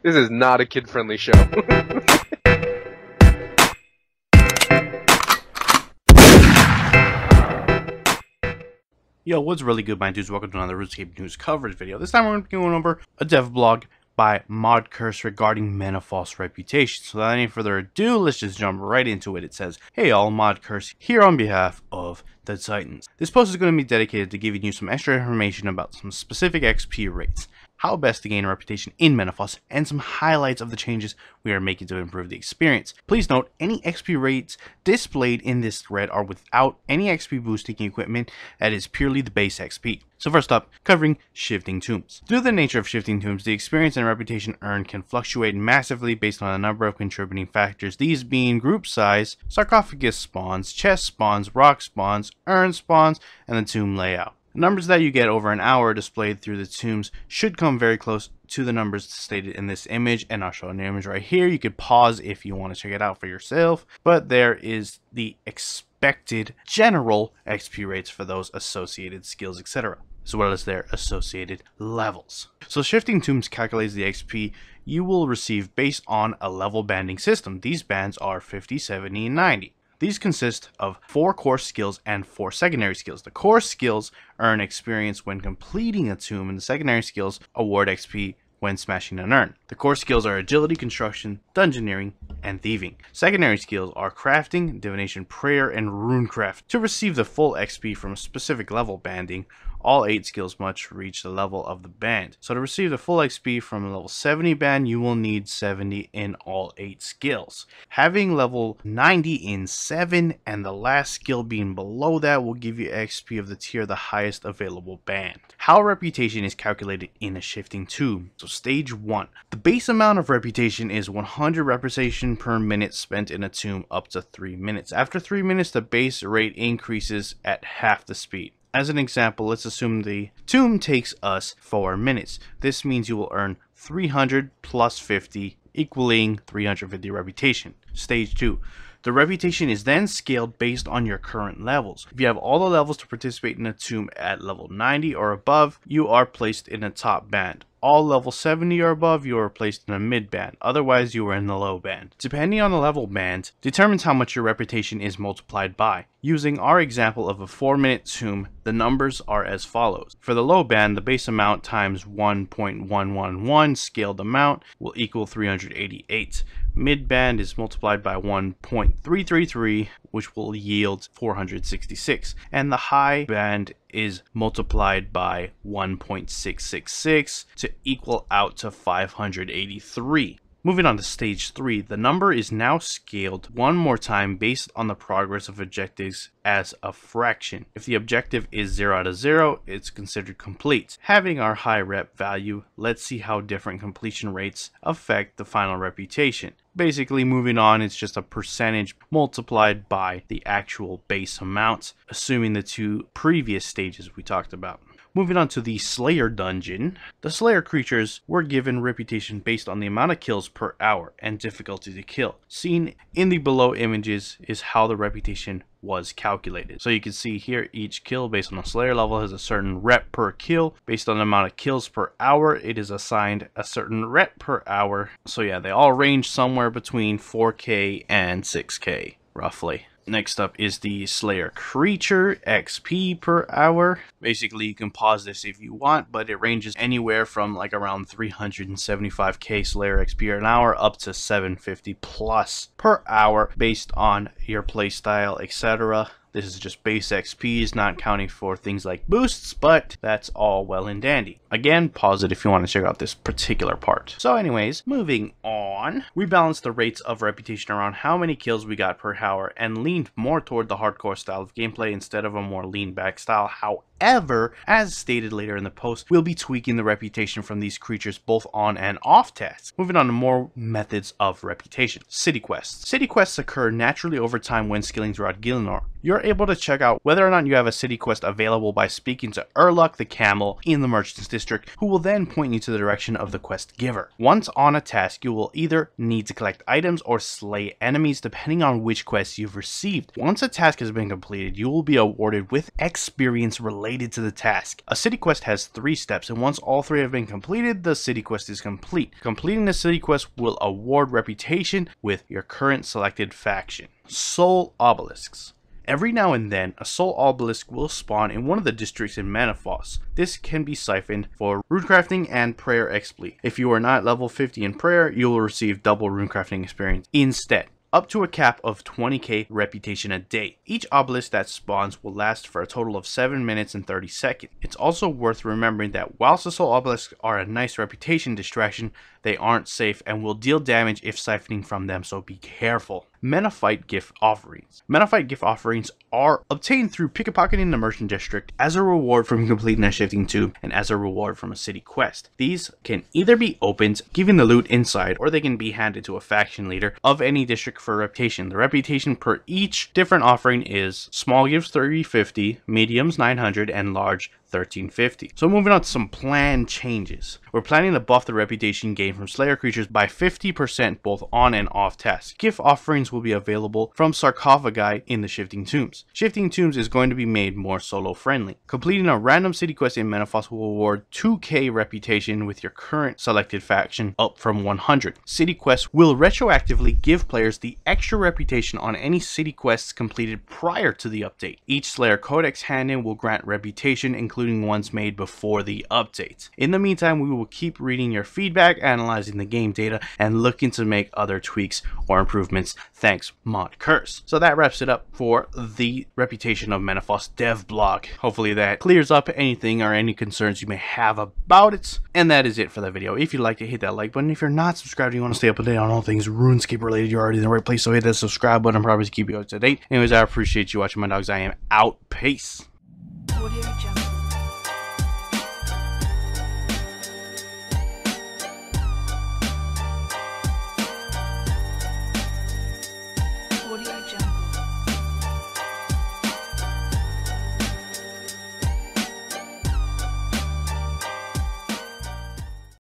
This is not a kid-friendly show. Yo, what's really good, my dudes? Welcome to another RuneScape news coverage video. This time we're going over a dev blog by Mod Curse regarding Menaphos reputation. So without any further ado, let's just jump right into it. It says, "Hey all, Mod Curse here on behalf of the Titans. This post is going to be dedicated to giving you some extra information about some specific XP rates, how best to gain a reputation in Menaphos, and some highlights of the changes we are making to improve the experience. Please note, any XP rates displayed in this thread are without any XP boosting equipment, that is purely the base XP. So first up, covering Shifting Tombs. Due to the nature of Shifting Tombs, the experience and reputation earned can fluctuate massively based on a number of contributing factors, these being group size, sarcophagus spawns, chest spawns, rock spawns, urn spawns, and the tomb layout. Numbers that you get over an hour displayed through the tombs should come very close to the numbers stated in this image, and I'll show an image right here. You could pause if you want to check it out for yourself, but there is the expected general XP rates for those associated skills, etc., as well as their associated levels. So Shifting Tombs calculates the XP you will receive based on a level banding system. These bands are 50, 70, and 90. These consist of 4 core skills and 4 secondary skills. The core skills earn experience when completing a tomb, and the secondary skills award XP when smashing an urn. The core skills are agility, construction, dungeoneering, and thieving. Secondary skills are crafting, divination, prayer, and runecraft. To receive the full XP from a specific level banding, all 8 skills must reach the level of the band. So to receive the full XP from a level 70 band, you will need 70 in all 8 skills. Having level 90 in 7 and the last skill being below that will give you XP of the tier the highest available band. How reputation is calculated in a Shifting Tomb. So stage 1. The base amount of reputation is 100 reputation per minute spent in a tomb up to 3 minutes. After 3 minutes, the base rate increases at half the speed. As an example, let's assume the tomb takes us 4 minutes. This means you will earn 300 plus 50, equaling 350 reputation. Stage 2. The reputation is then scaled based on your current levels. If you have all the levels to participate in a tomb at level 90 or above, you are placed in a top band. All level 70 or above, you are placed in a mid band, otherwise you are in the low band. Depending on the level band, determines how much your reputation is multiplied by. Using our example of a 4-minute tomb, the numbers are as follows. For the low band, the base amount times 1.111 scaled amount will equal 388. Mid band is multiplied by 1.333, which will yield 466, and the high band is multiplied by 1.666 to equal out to 583. Moving on to stage 3, the number is now scaled one more time based on the progress of objectives as a fraction. If the objective is 0 out of 0, it's considered complete. Having our high rep value, let's see how different completion rates affect the final reputation. Basically, moving on, it's just a percentage multiplied by the actual base amount, assuming the 2 previous stages we talked about. Moving on to the Slayer dungeon, the Slayer creatures were given reputation based on the amount of kills per hour and difficulty to kill. Seen in the below images is how the reputation was calculated. So you can see here each kill based on the Slayer level has a certain rep per kill. Based on the amount of kills per hour, it is assigned a certain rep per hour. So yeah, they all range somewhere between 4k and 6k roughly. Next up is the Slayer creature XP per hour. Basically, you can pause this if you want, but it ranges anywhere from like around 375k Slayer XP an hour up to 750 plus per hour based on your playstyle, etc. This is just base XPs, not counting for things like boosts, but that's all well and dandy. Again, pause it if you want to check out this particular part. So anyways, moving on, we balanced the rates of reputation around how many kills we got per hour and leaned more toward the hardcore style of gameplay instead of a more lean back style. However, as stated later in the post, we'll be tweaking the reputation from these creatures both on and off tasks. Moving on to more methods of reputation. City quests. City quests occur naturally over time when skilling throughout Gielinor. You're able to check out whether or not you have a city quest available by speaking to Urlock the Camel in the Merchant's District, who will then point you to the direction of the quest giver. Once on a task, you will either need to collect items or slay enemies, depending on which quest you've received. Once a task has been completed, you will be awarded with experience related to the task. A city quest has 3 steps, and once all 3 have been completed, the city quest is complete. Completing the city quest will award reputation with your current selected faction. Soul Obelisks. Every now and then, a soul obelisk will spawn in one of the districts in Menaphos. This can be siphoned for runecrafting and prayer exploit. If you are not level 50 in prayer, you will receive double runecrafting experience instead, up to a cap of 20k reputation a day. Each obelisk that spawns will last for a total of 7 minutes and 30 seconds. It's also worth remembering that whilst the soul obelisks are a nice reputation distraction, they aren't safe and will deal damage if siphoning from them, so be careful. Menaphyte gift offerings. Menaphyte gift offerings are obtained through pickpocketing the merchant district as a reward from completing a shifting tomb and as a reward from a city quest. These can either be opened, giving the loot inside, or they can be handed to a faction leader of any district for reputation. The reputation per each different offering is small gifts 350, mediums 900, and large 1350. So moving on to some plan changes. We're planning to buff the reputation gained from Slayer creatures by 50% both on and off task. Gift offerings will be available from sarcophagi in the Shifting Tombs. Shifting Tombs is going to be made more solo friendly. Completing a random city quest in Menaphos will award 2k reputation with your current selected faction, up from 100. City quests will retroactively give players the extra reputation on any city quests completed prior to the update. Each Slayer Codex hand-in will grant reputation, including ones made before the update. In the meantime, we will keep reading your feedback, analyzing the game data, and looking to make other tweaks or improvements. Thanks, Mod Curse. So that wraps it up for the Reputation of Menaphos dev blog. Hopefully that clears up anything or any concerns you may have about it. And that is it for the video. If you liked it, hit that like button. If you're not subscribed and you want to stay up to date on all things RuneScape related, you're already in the right place. So hit that subscribe button, probably to keep you up to date. Anyways, I appreciate you watching, my dogs. I am out. Peace.